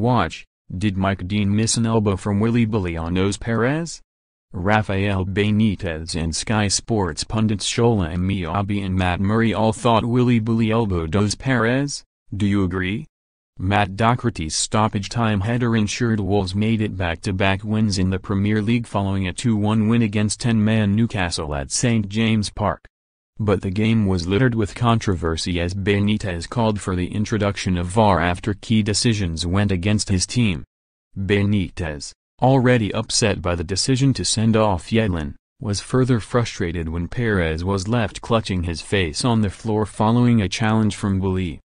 Watch, did Mike Dean miss an elbow from Willy Boly on Ayoze Perez? Rafael Benitez and Sky Sports pundits Shola Ameobi and Matt Murray all thought Willy Boly elbowed Ayoze Perez. Do you agree? Matt Doherty's stoppage-time header ensured Wolves made it back-to-back wins in the Premier League following a 2-1 win against 10-man Newcastle at St James' Park. But the game was littered with controversy as Benitez called for the introduction of VAR after key decisions went against his team. Benitez, already upset by the decision to send off Yedlin, was further frustrated when Perez was left clutching his face on the floor following a challenge from Boly.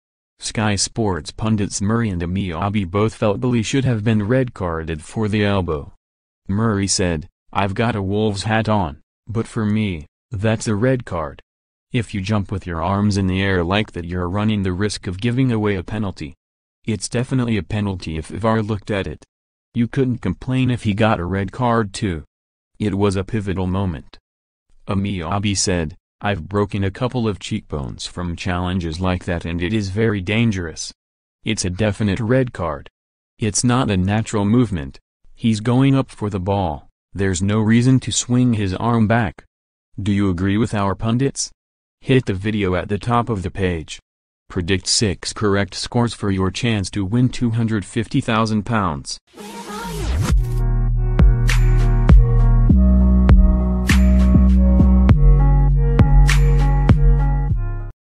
Sky Sports pundits Murray and Ameobi both felt Boly should have been red-carded for the elbow. Murray said, "I've got a Wolves hat on, but for me, that's a red card. If you jump with your arms in the air like that, you're running the risk of giving away a penalty. It's definitely a penalty if VAR looked at it. You couldn't complain if he got a red card too. It was a pivotal moment." Ameobi said, "I've broken a couple of cheekbones from challenges like that and it is very dangerous. It's a definite red card. It's not a natural movement. He's going up for the ball, there's no reason to swing his arm back." Do you agree with our pundits? Hit the video at the top of the page. Predict 6 correct scores for your chance to win £250,000.